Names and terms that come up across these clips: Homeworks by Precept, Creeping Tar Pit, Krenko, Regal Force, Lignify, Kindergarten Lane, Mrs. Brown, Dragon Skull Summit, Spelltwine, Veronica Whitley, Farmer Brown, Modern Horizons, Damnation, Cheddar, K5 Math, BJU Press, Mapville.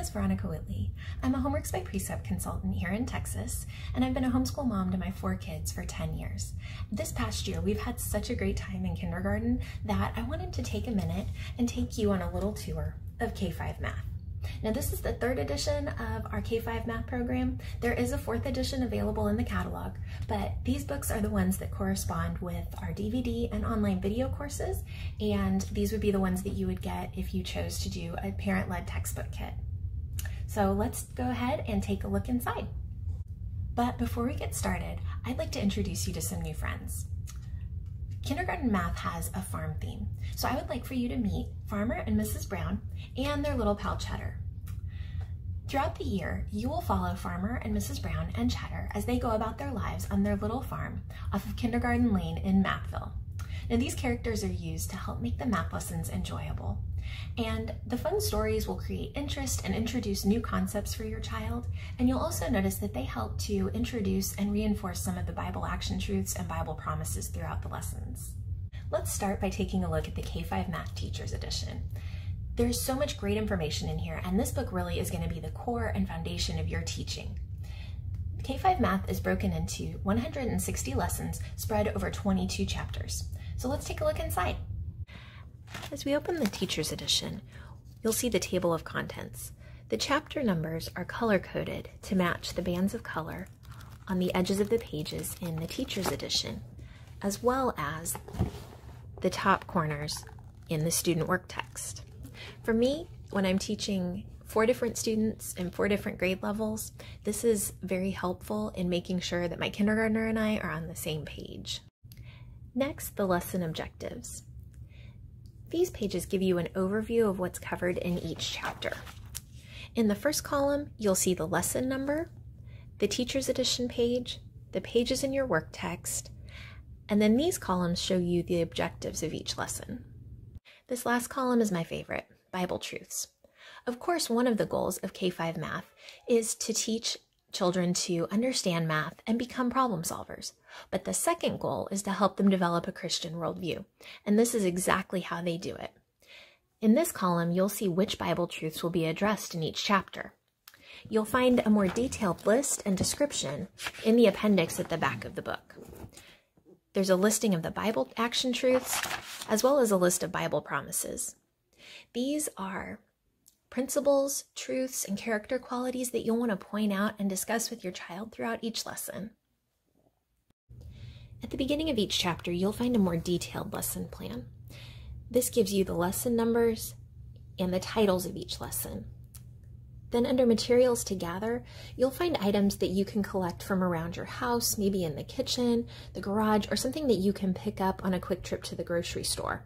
is Veronica Whitley. I'm a Homeworks by Precept consultant here in Texas, and I've been a homeschool mom to my 4 kids for 10 years. This past year, we've had such a great time in kindergarten that I wanted to take a minute and take you on a little tour of K5 Math. Now, this is the 3rd edition of our K5 Math program. There is a 4th edition available in the catalog, but these books are the ones that correspond with our DVD and online video courses, and these would be the ones that you would get if you chose to do a parent-led textbook kit. So let's go ahead and take a look inside. But before we get started, I'd like to introduce you to some new friends. Kindergarten Math has a farm theme, so I would like for you to meet Farmer and Mrs. Brown and their little pal Cheddar. Throughout the year, you will follow Farmer and Mrs. Brown and Cheddar as they go about their lives on their little farm off of Kindergarten Lane in Mapville. Now, these characters are used to help make the math lessons enjoyable, and the fun stories will create interest and introduce new concepts for your child, and you'll also notice that they help to introduce and reinforce some of the Bible action truths and Bible promises throughout the lessons. Let's start by taking a look at the K5 Math Teacher's Edition. There's so much great information in here, and this book really is going to be the core and foundation of your teaching. K5 Math is broken into 160 lessons spread over 22 chapters. So let's take a look inside. As we open the Teacher's Edition, you'll see the table of contents. The chapter numbers are color-coded to match the bands of color on the edges of the pages in the Teacher's Edition, as well as the top corners in the student work text. For me, when I'm teaching 4 different students in 4 different grade levels, this is very helpful in making sure that my kindergartner and I are on the same page. Next, the lesson objectives. These pages give you an overview of what's covered in each chapter. In the first column, you'll see the lesson number, the Teacher's Edition page, the pages in your work text, and then these columns show you the objectives of each lesson. This last column is my favorite, Bible truths. Of course, one of the goals of K5 Math is to teach children to understand math and become problem solvers. But the second goal is to help them develop a Christian worldview, and this is exactly how they do it. In this column, you'll see which Bible truths will be addressed in each chapter. You'll find a more detailed list and description in the appendix at the back of the book. There's a listing of the Bible action truths, as well as a list of Bible promises. These are principles, truths, and character qualities that you'll want to point out and discuss with your child throughout each lesson. At the beginning of each chapter, you'll find a more detailed lesson plan. This gives you the lesson numbers and the titles of each lesson. Then under materials to gather, you'll find items that you can collect from around your house, maybe in the kitchen, the garage, or something that you can pick up on a quick trip to the grocery store.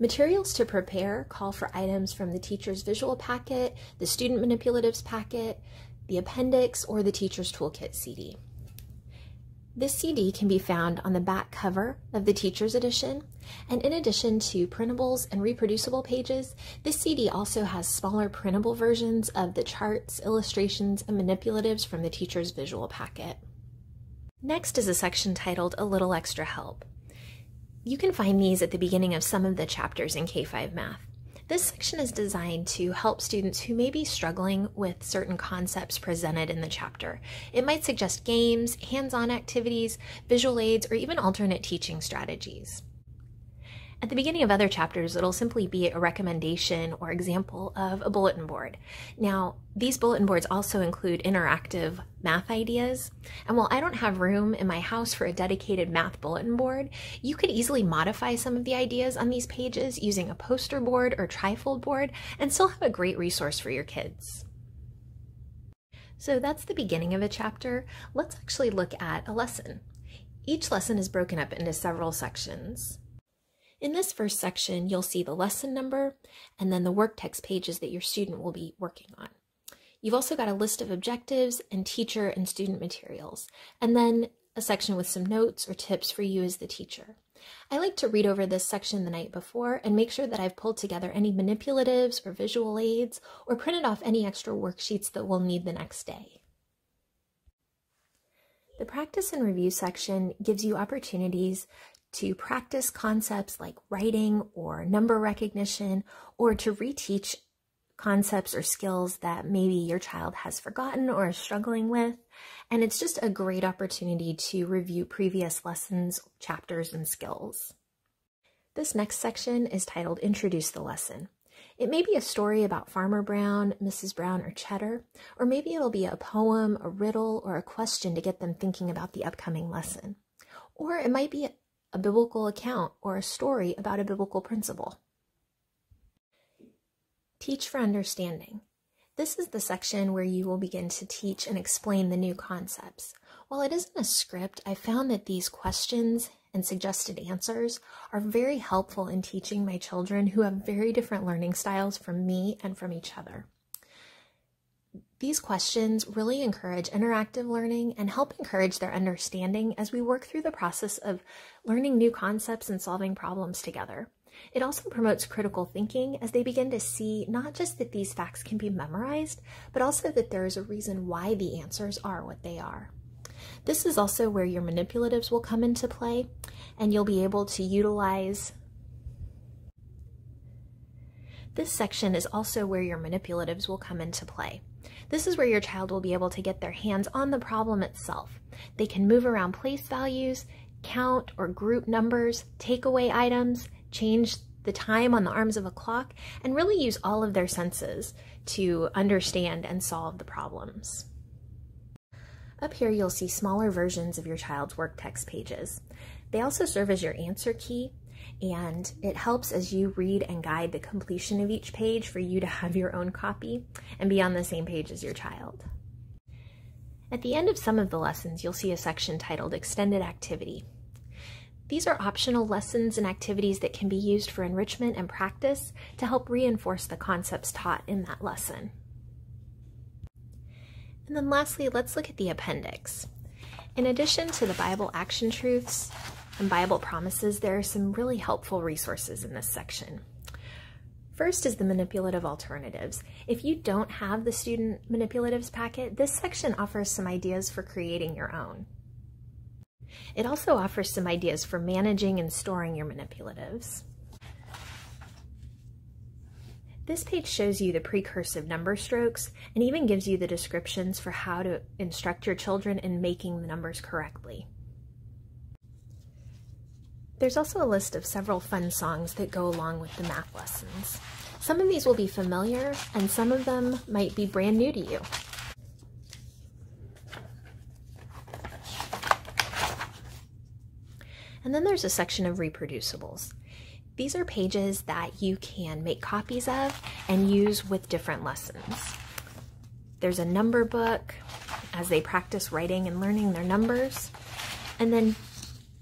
Materials to prepare call for items from the teacher's visual packet, the student manipulatives packet, the appendix, or the teacher's toolkit CD. This CD can be found on the back cover of the Teacher's Edition, and in addition to printables and reproducible pages, this CD also has smaller printable versions of the charts, illustrations, and manipulatives from the teacher's visual packet. Next is a section titled A Little Extra Help. You can find these at the beginning of some of the chapters in K5 Math. This section is designed to help students who may be struggling with certain concepts presented in the chapter. It might suggest games, hands-on activities, visual aids, or even alternate teaching strategies. At the beginning of other chapters, it'll simply be a recommendation or example of a bulletin board. Now, these bulletin boards also include interactive math ideas, and while I don't have room in my house for a dedicated math bulletin board, you could easily modify some of the ideas on these pages using a poster board or trifold board and still have a great resource for your kids. So that's the beginning of a chapter. Let's actually look at a lesson. Each lesson is broken up into several sections. In this first section, you'll see the lesson number and then the work text pages that your student will be working on. You've also got a list of objectives and teacher and student materials, and then a section with some notes or tips for you as the teacher. I like to read over this section the night before and make sure that I've pulled together any manipulatives or visual aids or printed off any extra worksheets that we'll need the next day. The practice and review section gives you opportunities to practice concepts like writing or number recognition, or to reteach concepts or skills that maybe your child has forgotten or is struggling with. And it's just a great opportunity to review previous lessons, chapters, and skills. This next section is titled Introduce the Lesson. It may be a story about Farmer Brown, Mrs. Brown, or Cheddar, or maybe it'll be a poem, a riddle, or a question to get them thinking about the upcoming lesson. Or it might be a biblical account or a story about a biblical principle. Teach for understanding. This is the section where you will begin to teach and explain the new concepts. While it isn't a script, I found that these questions and suggested answers are very helpful in teaching my children who have very different learning styles from me and from each other. These questions really encourage interactive learning and help encourage their understanding as we work through the process of learning new concepts and solving problems together. It also promotes critical thinking as they begin to see not just that these facts can be memorized, but also that there is a reason why the answers are what they are. This is also where your manipulatives will come into play, and you'll be able to utilize. This section is also where your manipulatives will come into play. This is where your child will be able to get their hands on the problem itself. They can move around place values, count or group numbers, take away items, change the time on the arms of a clock, and really use all of their senses to understand and solve the problems. Up here, you'll see smaller versions of your child's work text pages. They also serve as your answer key, and it helps as you read and guide the completion of each page for you to have your own copy and be on the same page as your child. At the end of some of the lessons, you'll see a section titled Extended Activity. These are optional lessons and activities that can be used for enrichment and practice to help reinforce the concepts taught in that lesson. And then lastly, let's look at the appendix. In addition to the Bible action truths and Bible promises, there are some really helpful resources in this section. First is the manipulative alternatives. If you don't have the student manipulatives packet, this section offers some ideas for creating your own. It also offers some ideas for managing and storing your manipulatives. This page shows you the precursive number strokes and even gives you the descriptions for how to instruct your children in making the numbers correctly. There's also a list of several fun songs that go along with the math lessons. Some of these will be familiar and some of them might be brand new to you. And then there's a section of reproducibles. These are pages that you can make copies of and use with different lessons. There's a number book as they practice writing and learning their numbers, and then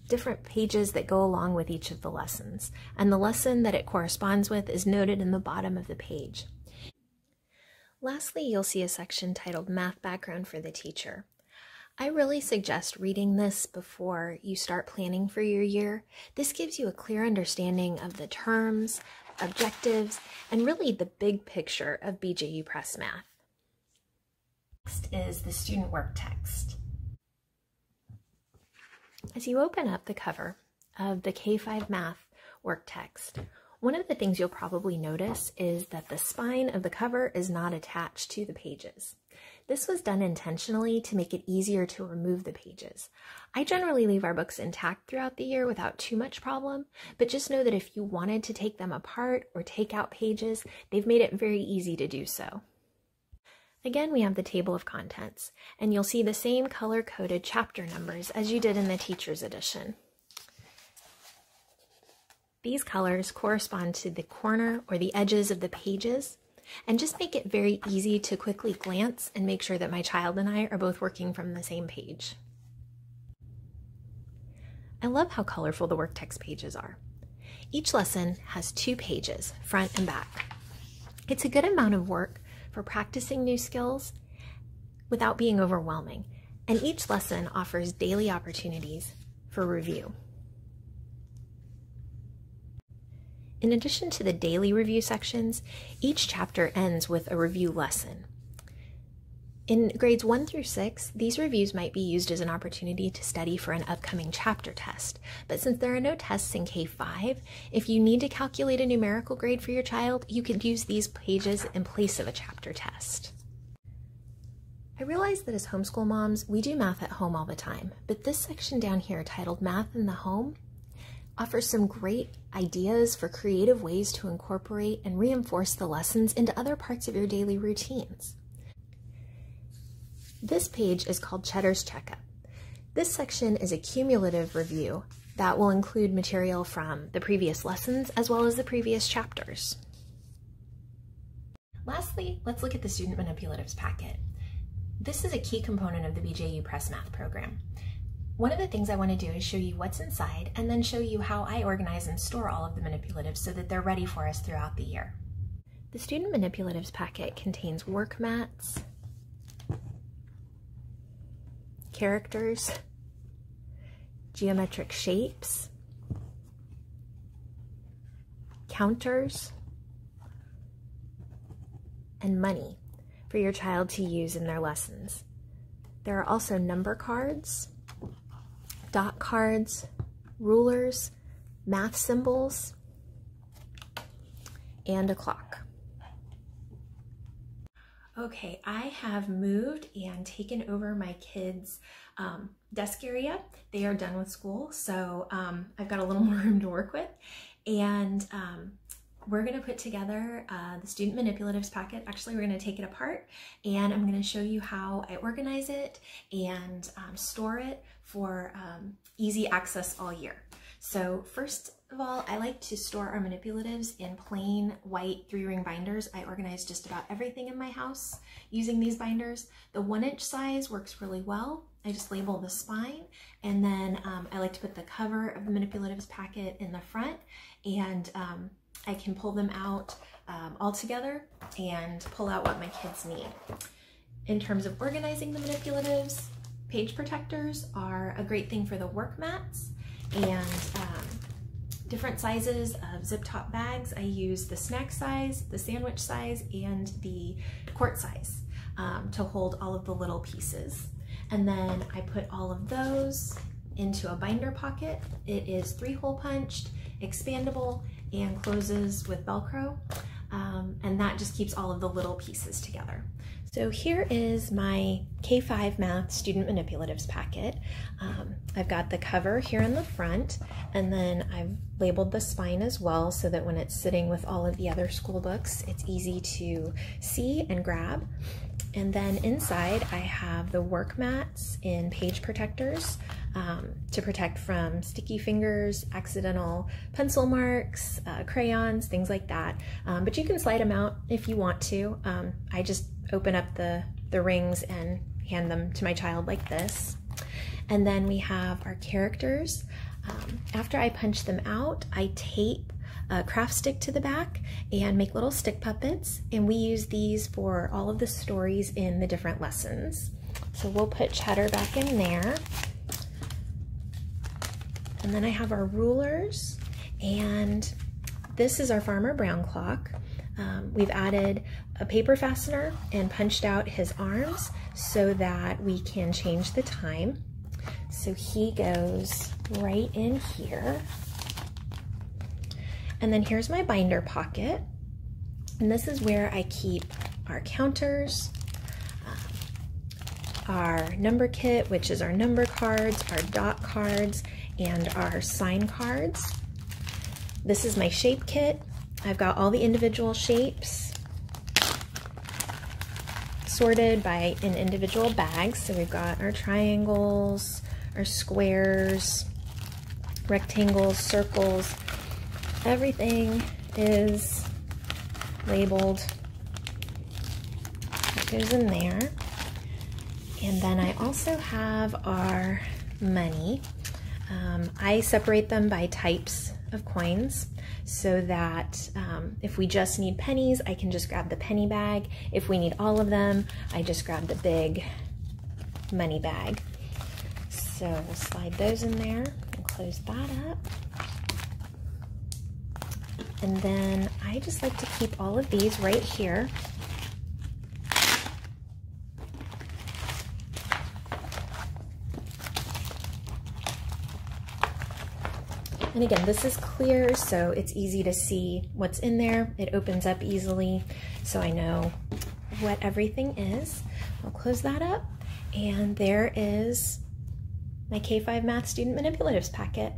different pages that go along with each of the lessons. And the lesson that it corresponds with is noted in the bottom of the page. Lastly, you'll see a section titled Math Background for the Teacher. I really suggest reading this before you start planning for your year. This gives you a clear understanding of the terms, objectives, and really the big picture of BJU Press Math. Next is the student work text. As you open up the cover of the K5 Math work text, one of the things you'll probably notice is that the spine of the cover is not attached to the pages. This was done intentionally to make it easier to remove the pages. I generally leave our books intact throughout the year without too much problem, but just know that if you wanted to take them apart or take out pages, they've made it very easy to do so. Again, we have the table of contents, and you'll see the same color-coded chapter numbers as you did in the teacher's edition. These colors correspond to the corner or the edges of the pages and just make it very easy to quickly glance and make sure that my child and I are both working from the same page. I love how colorful the work text pages are. Each lesson has 2 pages, front and back. It's a good amount of work for practicing new skills without being overwhelming, and each lesson offers daily opportunities for review. In addition to the daily review sections, each chapter ends with a review lesson. In grades 1 through 6, these reviews might be used as an opportunity to study for an upcoming chapter test, but since there are no tests in K5, if you need to calculate a numerical grade for your child, you could use these pages in place of a chapter test. I realize that as homeschool moms, we do math at home all the time, but this section down here titled Math in the Home offers some great ideas for creative ways to incorporate and reinforce the lessons into other parts of your daily routines. This page is called Cheddar's Checkup. This section is a cumulative review that will include material from the previous lessons as well as the previous chapters. Lastly, let's look at the Student Manipulatives Packet. This is a key component of the BJU Press Math program. One of the things I want to do is show you what's inside and then show you how I organize and store all of the manipulatives so that they're ready for us throughout the year. The Student Manipulatives Packet contains work mats, characters, geometric shapes, counters, and money for your child to use in their lessons. There are also number cards, dot cards, rulers, math symbols, and a clock. Okay, I have moved and taken over my kids' desk area. They are done with school, so I've got a little more room to work with. And we're gonna put together the Student Manipulatives Packet. Actually, we're gonna take it apart, and I'm gonna show you how I organize it and store it for easy access all year. So first of all, I like to store our manipulatives in plain white 3-ring binders. I organize just about everything in my house using these binders. The 1-inch size works really well. I just label the spine, and then I like to put the cover of the manipulatives packet in the front, and I can pull them out all together and pull out what my kids need. In terms of organizing the manipulatives, page protectors are a great thing for the work mats, and different sizes of zip top bags. I use the snack size, the sandwich size, and the quart size to hold all of the little pieces. And then I put all of those into a binder pocket. It is 3-hole punched, expandable, and closes with Velcro. And that just keeps all of the little pieces together. So here is my K5 Math Student Manipulatives Packet. I've got the cover here in the front, and then I've labeled the spine as well so that when it's sitting with all of the other school books, it's easy to see and grab. And then inside, I have the work mats in page protectors to protect from sticky fingers, accidental pencil marks, crayons, things like that. But you can slide them out if you want to. I just open up the rings and hand them to my child like this. And then we have our characters. After I punch them out, I tape a craft stick to the back and make little stick puppets. And we use these for all of the stories in the different lessons. So we'll put Cheddar back in there. And then I have our rulers. And this is our Farmer Brown clock. We've added a paper fastener and punched out his arms so that we can change the time. So he goes right in here. And then here's my binder pocket. And this is where I keep our counters, our number kit, which is our number cards, our dot cards, and our sign cards. This is my shape kit. I've got all the individual shapes sorted by an individual bag. So we've got our triangles, our squares, rectangles, circles. Everything is labeled. That goes in there. And then I also have our money. I separate them by types of coins, so that if we just need pennies, I can just grab the penny bag. If we need all of them, I just grab the big money bag. So we'll slide those in there and close that up. And then I just like to keep all of these right here. And again, this is clear, so it's easy to see what's in there. It opens up easily, so I know what everything is. I'll close that up, and there is my K5 Math Student Manipulatives packet.